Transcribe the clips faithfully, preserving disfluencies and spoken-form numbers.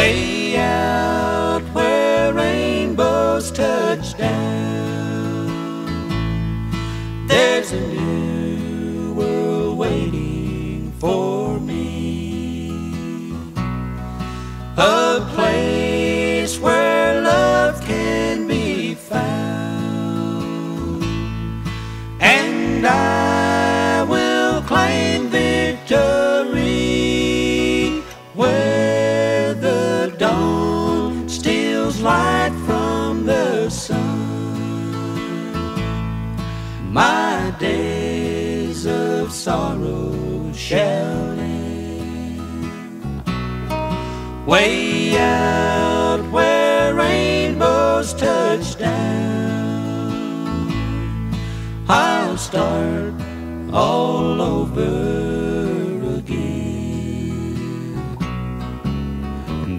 way out where rainbows touch down. There's a new world waiting for me, a place where love can be found, and I will claim victory where the dawn steals light from the sun. My days of sorrow shall end. Way out where rainbows touch down, I'll start all over again.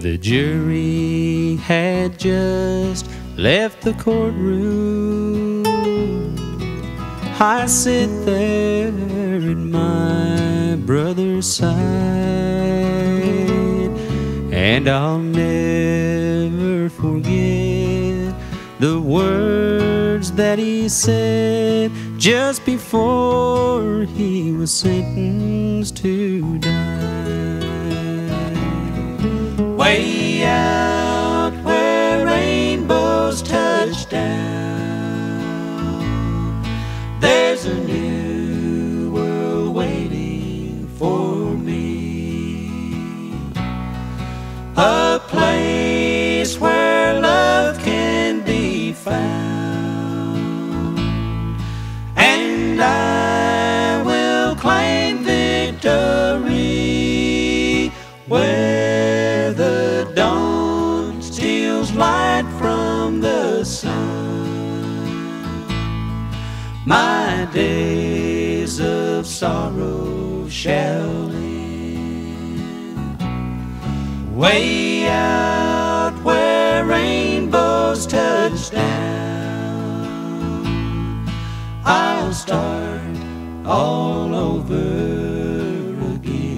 The jury had just left the courtroom. I sit there at my brother's side, and I'll never forget the words that he said just before he was sentenced to die. Way out where rainbows touch down, there's a new world waiting for me, a place where love can be found, and I will claim victory where the dawn steals light from the sun. My days of sorrow shall end. Way out where rainbows touch down, I'll start all over again.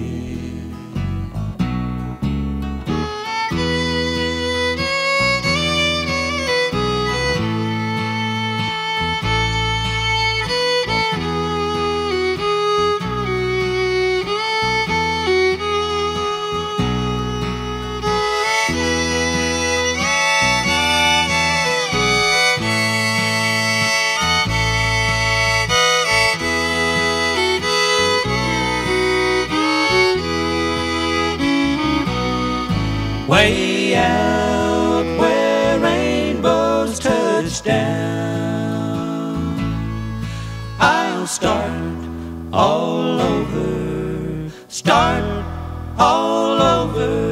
Way out where rainbows touch down, I'll start all over, start all over.